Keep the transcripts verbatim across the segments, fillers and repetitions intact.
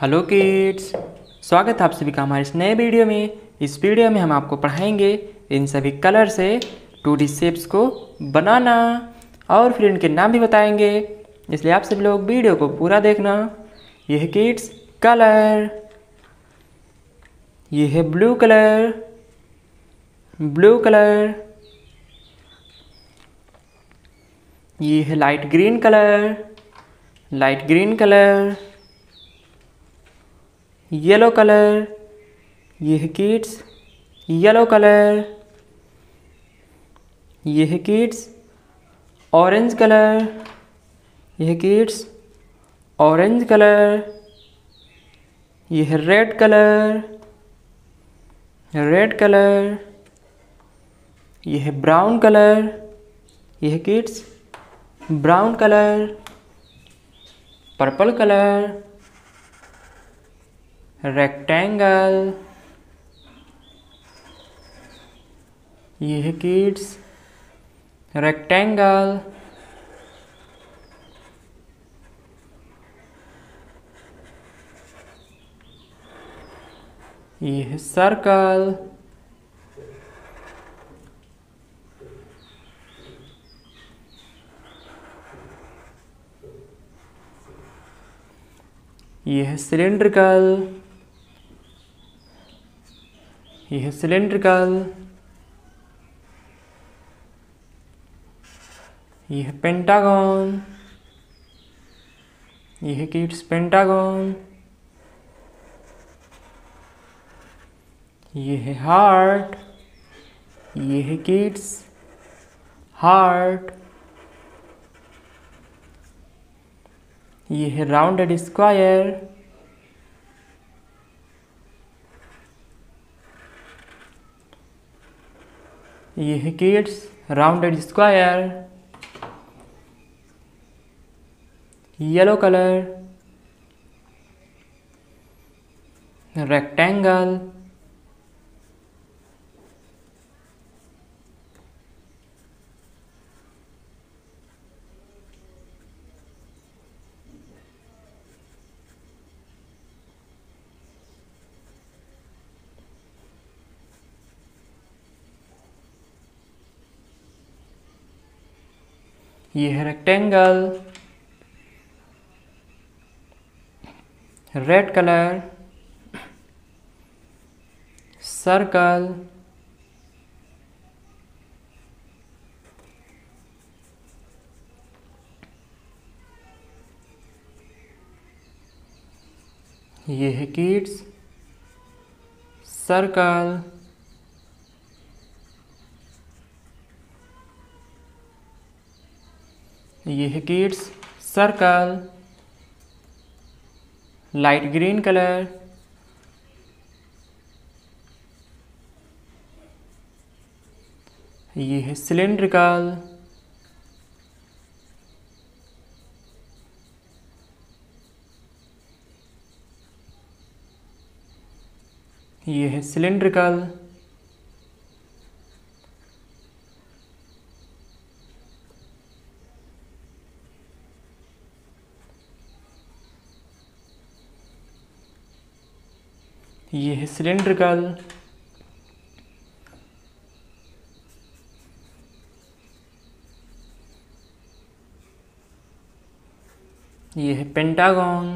Hello kids, स्वागत है आप सभी का हमारे इस नए वीडियो में। इस वीडियो में हम आपको पढ़ाएंगे इन सभी कलर से टू डी शेप्स को बनाना और फिर इनके नाम भी बताएंगे, इसलिए आप सभी लोग वीडियो को पूरा देखना। यह है किड्स कलर। यह है ब्लू कलर, ब्लू कलर। ये है light green colour, light green colour. Yellow colour, ये है किड्स येलो कलर। ये है किड्स ऑरेंज कलर, ये है किड्स ऑरेंज कलर। ये है रेड कलर, रेड कलर। ये है ब्राउन कलर, ये है kids brown colour. Purple colour, rectangle. ये है किड्स रेक्टेंगल। ये है सर्कल। ये है सिलेंड्रिकल, ये है सिलेंड्रिकल। ये है पेंटागॉन, ये है किड्स पेंटागॉन। ये है हार्ट, ये है किड्स हार्ट। ये है राउंडेड स्क्वायर। ये है kids rounded square. Yellow colour, rectangle. ये है रेक्टेंगल। Red colour, circle. ये है किड्स सर्कल। ये है kids circle. Light green colour, ये है सिलेंड्रिकल। ये है सिलेंड्रिकल। ये है सिलेंड्रिकल। ये है पेंटागॉन।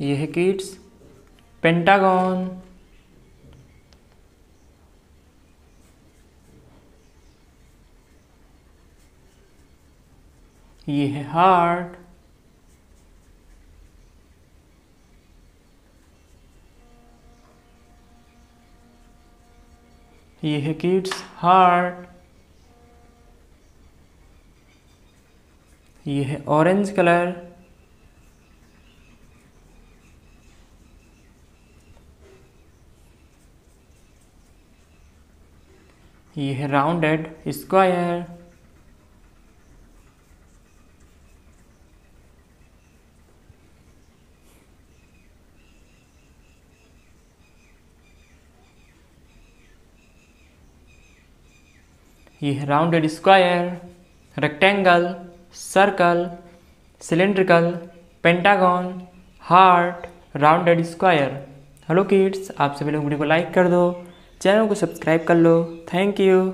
ये है किड्स पेंटागॉन। ये है हार्ट। ये है किड्स हार्ट। ये है ऑरेंज कलर। ये है राउंडेड स्क्वायर। ये rounded square, rectangle, circle, cylindrical, pentagon, heart, rounded square. Hello kids, आप सभी लोग वीडियो को लाइक कर दो, चैनल को सब्सक्राइब कर लो। Thank you.